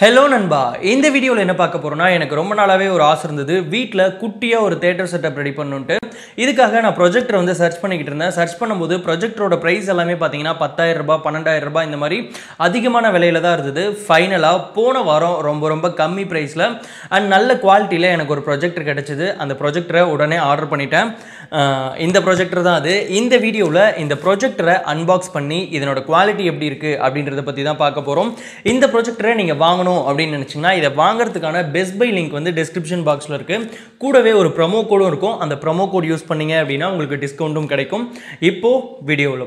Hello Nanba, in this video, I will show you a theatre setup. I projector on the search for the projector price. I will show you the final price. And the quality of the projector. And the projector order. This video, the projector unbox the quality of the projector. The Best Buy link in the description box. There is a promo code and the promo code use a discount. Now, let's video.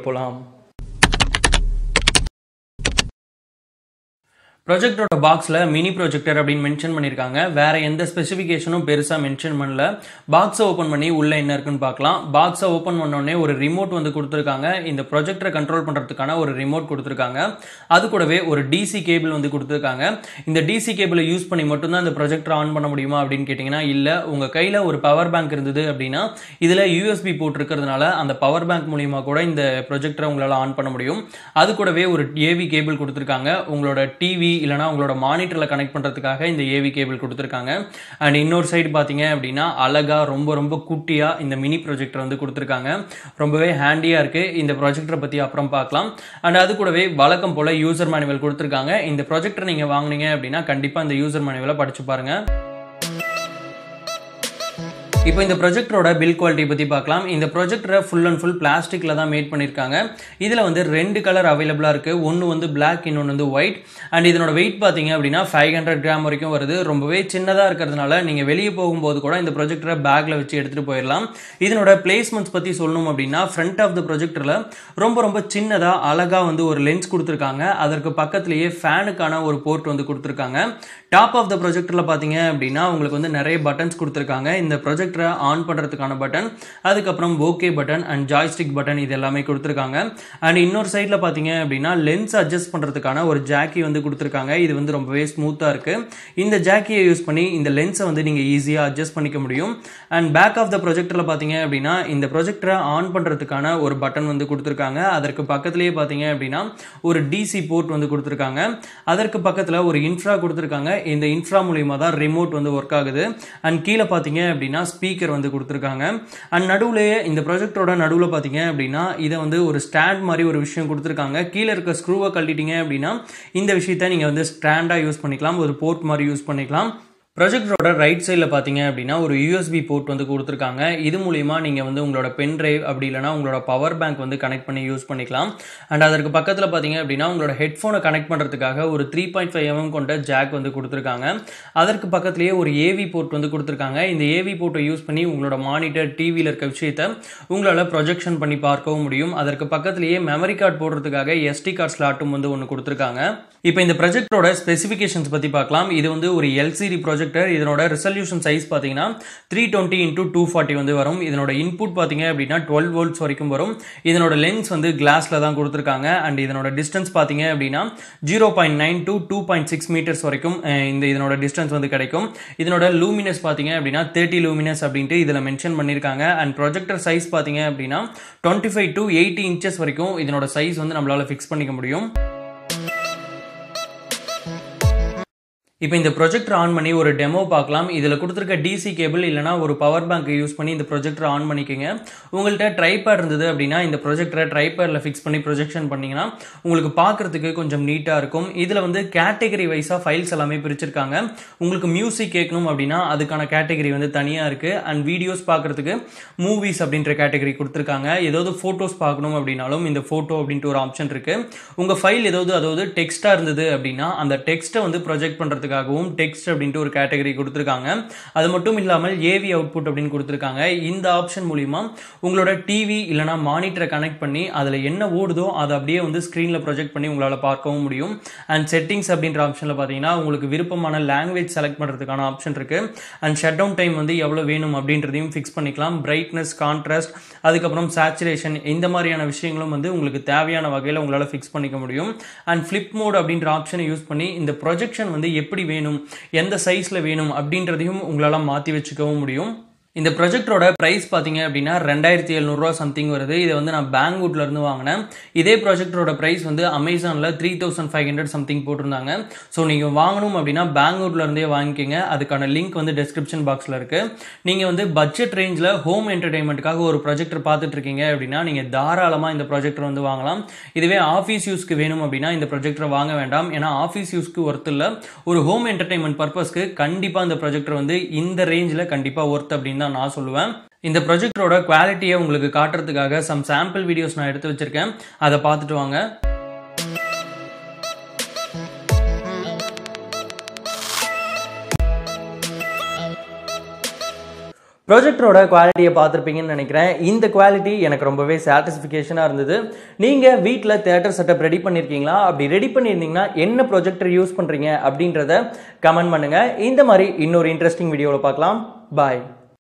Projector box la mini projector அப்படினு mention பண்ணிருக்காங்க. வேற எந்த ஸ்பெசிஃபிகேஷனும் பெருசா mention பண்ணல. Box open பண்ணி உள்ள என்ன இருக்குன்னு பார்க்கலாம். பாக்ஸ் ஓபன் பண்ணனே ஒரு ரிமோட் வந்து கொடுத்திருக்காங்க. இந்த ப்ராஜெக்டரை கண்ட்ரோல் பண்றதுக்கான ஒரு ரிமோட் கொடுத்திருக்காங்க. அது கூடவே ஒரு DC கேபிள் வந்து கொடுத்திருக்காங்க. இந்த DC கேபிளை யூஸ் பண்ணி மட்டும் தான் இந்த ப்ராஜெக்டரை ஆன் பண்ண முடியுமா அப்படினு கேட்டிங்கனா இல்ல. உங்க கையில ஒரு பவர் பேங்க் இருந்தது அப்படினா இதுல USB போர்ட் இருக்குறதனால அந்த பவர் பேங்க் மூலமா கூட இந்த ப்ராஜெக்டரை உங்களால ஆன் பண்ண முடியும். அது கூடவே ஒரு AV கேபிள் கொடுத்திருக்காங்க. உங்களோட TV இல்லனா உங்களோட மானிட்டர்ல கனெக்ட் பண்றதுக்காக இந்த ஏவி கேபிள் கொடுத்திருக்காங்க. and இன்னொரு சைடு பாத்தீங்க அப்படினா அழகா ரொம்ப குட்டியா இந்த மினி ப்ராஜெக்டர் வந்து கொடுத்திருக்காங்க. ரொம்பவே ஹேண்டியா இருக்கு. இந்த ப்ராஜெக்டரை பத்தி அப்புறம் பார்க்கலாம். and அது கூடவே வழக்கம் போல யூசர் மேனுவல் கொடுத்திருக்காங்க. இந்த ப்ராஜெக்டர் நீங்க வாங்குனீங்க அப்படினா கண்டிப்பா இந்த யூசர் மேனுவலை படிச்சு பாருங்க. இப்போ இந்த ப்ராஜெக்டரோட பில் குவாலிட்டி பத்தி பார்க்கலாம். இந்த ப்ராஜெக்டரை ஃபுல் அண்ட் ஃபுல் பிளாஸ்டிக்ல தான் மேட் பண்ணிருக்காங்க. இதுல வந்து ரெண்டு கலர் அவேலபிளா இருக்கு. ஒன்னு வந்து Black, இன்னொன்னு வந்து White. and இதனோட weight பாத்தீங்க அப்படினா 500 கிராம் வரைக்கும் வருது. ரொம்பவே சின்னதா இருக்குறதனால நீங்க வெளிய போகும்போது கூட இந்த ப்ராஜெக்டரை பேக்ல வச்சு எடுத்துட்டு போயிரலாம். இதனோட பிளேஸ்மென்ட்ஸ் பத்தி சொல்லணும் அப்படினா ஃப்ரண்ட் ஆஃப் தி ப்ராஜெக்டர்ல ரொம்ப சின்னதா அழகா வந்து ஒரு லென்ஸ் கொடுத்திருக்காங்க. அதற்கு பக்கத்துலயே ஃபேனுக்கான ஒரு போர்ட் வந்து கொடுத்திருக்காங்க. டாப் ஆஃப் தி ப்ராஜெக்டர்ல பாத்தீங்க அப்படினா உங்களுக்கு வந்து நிறைய பட்டன்ஸ் கொடுத்திருக்காங்க. இந்த ப்ராஜெக்ட் on பண்றதுக்கான பட்டன், அதுக்கு அப்புறம் okay button and joystick button இது எல்லாமே கொடுத்திருக்காங்க. and இன்னொரு சைடுல பாத்தீங்க அப்படினா லென்ஸ் அட்ஜஸ்ட் பண்றதுக்கான ஒரு ஜாக்கி வந்து கொடுத்திருக்காங்க. இது வந்து ரொம்பவே ஸ்மூத்தா இருக்கு. இந்த ஜாக்கியை யூஸ் பண்ணி இந்த லென்ஸை வந்து நீங்க ஈஸியா அட்ஜஸ்ட் பண்ணிக்க முடியும். and back of the projectorல பாத்தீங்க அப்படினா இந்த ப்ராஜெக்டரை ஆன் பண்றதுக்கான ஒரு பட்டன் வந்து கொடுத்திருக்காங்க. அதற்கு பக்கத்துலயே பாத்தீங்க அப்படினா ஒரு DC போர்ட் வந்து கொடுத்திருக்காங்க. அதற்கு பக்கத்துல ஒரு இன்ஃப்ரா கொடுத்திருக்காங்க. இந்த இன்ஃப்ரா மூலமா தான் ரிமோட் வந்து வர்க் ஆகுது. and கீழ பாத்தீங்க அப்படினா ஸ்பீக்கர் வந்து கொடுத்திருக்காங்க. and நடுவுலயே இந்த ப்ராஜெக்டரோட நடுவுல பாத்தீங்க அப்படினா இத வந்து ஒரு ஸ்டாண்ட் மாதிரி ஒரு விஷயம் கொடுத்திருக்காங்க. கீழ இருக்க ஸ்க்ரூவை கழட்டிட்டீங்க அப்படினா இந்த விஷயத்தை நீங்க வந்து ஸ்டாண்டா யூஸ் பண்ணிக்கலாம். ஒரு போர்ட் மாதிரி யூஸ் பண்ணிக்கலாம். ப்ராஜெக்டரோட ரைட் சைடுல பாத்தீங்க அப்படினா ஒரு USB போர்ட் வந்து கொடுத்திருக்காங்க. இது மூலமா நீங்க வந்து உங்களோட பென் டிரைவ் அப்படி இல்லனா உங்களோட பவர் பேங்க் வந்து கனெக்ட் பண்ணி யூஸ் பண்ணிக்கலாம். and அதற்கு பக்கத்துல பாத்தீங்க அப்படினா உங்களோட ஹெட்போனை கனெக்ட் பண்றதுக்காக ஒரு 3.5mm கொண்ட ஜாக் வந்து கொடுத்திருக்காங்க. அதற்கு பக்கத்துலயே ஒரு AV போர்ட் வந்து கொடுத்திருக்காங்க. இந்த AV போர்ட்டை யூஸ் பண்ணி உங்களோட மானிட்டர் டிவில இருக்க விஷயத்தை உங்களால ப்ரொஜெக்ஷன் பண்ணி பார்க்கவும் முடியும். அதற்கு பக்கத்துலயே மெமரி கார்டு போடுறதுக்காக SD கார்டு ஸ்லாட்டும் வந்து ஒன்னு கொடுத்திருக்காங்க. இப்போ இந்த ப்ராஜெக்டரோட ஸ்பெசிஃபிகேஷன்ஸ் பத்தி பார்க்கலாம். இது வந்து ஒரு LCD ப்ராஜெக்டர். இதனோட ரெசல்யூஷன் சைஸ் பாத்தீங்கன்னா 320x240 வந்து வரும். இதனோட இன்புட் பாத்தீங்க அப்படினா 12 volts வரைக்கும் வரும். இதனோட லென்ஸ் வந்து கிளாஸ்ல தான் கொடுத்திருக்காங்க. and இதனோட டிஸ்டன்ஸ் பாத்தீங்க அப்படினா 0.9 to 2.6 meters வரைக்கும் இந்த இதனோட டிஸ்டன்ஸ் வந்து கிடைக்கும். இதனோட லூமினஸ் பாத்தீங்க அப்படினா 30 லூமினஸ் அப்படினு இதல மென்ஷன் பண்ணிருக்காங்க. and ப்ராஜெக்டர் சைஸ் பாத்தீங்க அப்படினா 25 to 80 இன்ச்சஸ் வரைக்கும் இதனோட சைஸ் வந்து நம்மளால ஃபிக்ஸ் பண்ணிக்க முடியும். இப்போ இந்த ப்ராஜெக்டர் ஆன் பண்ணி ஒரு டெமோ பார்க்கலாம். இதுல கொடுத்திருக்க DC கேபிள் இல்லனா ஒரு பவர் பேங்க் யூஸ் பண்ணி இந்த ப்ராஜெக்டர் ஆன் பண்ணிக்கங்க. உங்கள்ட்ட ட்ரைபாட் இருந்தது அப்படினா இந்த ப்ராஜெக்டரை ட்ரைபாட்ல ஃபிக்ஸ் பண்ணி ப்ரொஜெக்ஷன் பண்ணீங்கனா உங்களுக்கு பார்க்கிறதுக்கு கொஞ்சம் நீட்டா இருக்கும். இதுல வந்து கேட்டகரி வைஸா ஃபைல்ஸ் எல்லாமே பிரிச்சிருக்காங்க. உங்களுக்கு மியூசிக் கேட்கணும் அப்படினா அதுக்கான கேட்டகரி வந்து தனியா இருக்கு. and வீடியோஸ் பார்க்கிறதுக்கு மூவிஸ் அப்படிங்கற கேட்டகரி கொடுத்திருக்காங்க. ஏதாவது போட்டோஸ் பார்க்கணும் அப்படினாலும் இந்த போட்டோ அப்படினு ஒரு ஆப்ஷன் இருக்கு. உங்க ஃபைல் ஏதாவது டெக்ஸ்டா இருந்தது அப்படினா அந்த டெக்ஸ்ட்டை வந்து ப்ரொஜெக்ட் பண்றது text அப்படினு ஒரு கேட்டகரி கொடுத்திருக்காங்க. அது மட்டும் இல்லாமல் AV output அப்படினு கொடுத்திருக்காங்க. இந்த ஆப்ஷன் மூலமா உங்களோட டிவி இல்லனா மானிட்டரை கனெக்ட் பண்ணி அதுல என்ன ஓடுதோ அத அப்படியே வந்து ஸ்கிரீன்ல ப்ராஜெக்ட் பண்ணி உங்களால பார்க்கவும் முடியும். and செட்டிங்ஸ் அப்படிங்கற ஆப்ஷன்ல பாத்தீங்கன்னா உங்களுக்கு விருப்பமான லாங்குவேஜ் செலக்ட் பண்றதுக்கான ஆப்ஷன் இருக்கு. and ஷட் டவுன் டைம் வந்து எவ்வளவு வேணும் அப்படின்றதையும் ஃபிக்ஸ் பண்ணிக்கலாம். பிரைட்னஸ், கான்ட்ராஸ்ட், அதுக்கு அப்புறம் சேச்சுரேஷன் இந்த மாதிரியான விஷயங்களும் வந்து உங்களுக்கு தேவையான வகையில உங்களால ஃபிக்ஸ் பண்ணிக்க முடியும். and flip mode அப்படிங்கற ஆப்ஷனை யூஸ் பண்ணி இந்த ப்ரொஜெக்ஷன் வந்து எப்படி வேணும், எந்த சைஸ்ல வேணும் அப்படின்றதையும் உங்களால மாத்தி வச்சுக்கவும் முடியும். In the project price pathing abdina $2700 something varudhu. Idha vandu na Banggood la irundhu vaangana. Idhe project price vandu Amazon la 3500 something potrundanga. So neenga vaanganum abdina Banggood la irundhe vaanginga. Adukana link vandu description box la irukku. Neenga vandu budget range la home entertainment kaga oru projector paathitirukeenga abdina neenga dhaaralama indha projector vandu vaangalam. Idhuve office use ku venum abdina indha projector vaanga vendam. Ena office use ku worth illa oru home entertainment purpose ku kandipa indha projector vandu indha range la kandipa worth abdina நான் சொல்லுவேன். இந்த ப்ராஜெக்ட்டோட குவாலிட்டியை உங்களுக்கு காட்டுறதுக்காக some sample videos நான் எடுத்து வச்சிருக்கேன். அதை பார்த்துட்டு வாங்க. Project road quality ninekreen. In the quality and a satisfaction are the Ninga wheat la theatre setup ready panirkingla, abdi ready panirna, in the projector use pandringa, abdin rather, comment mananga, in the mari in or interesting video. Bye.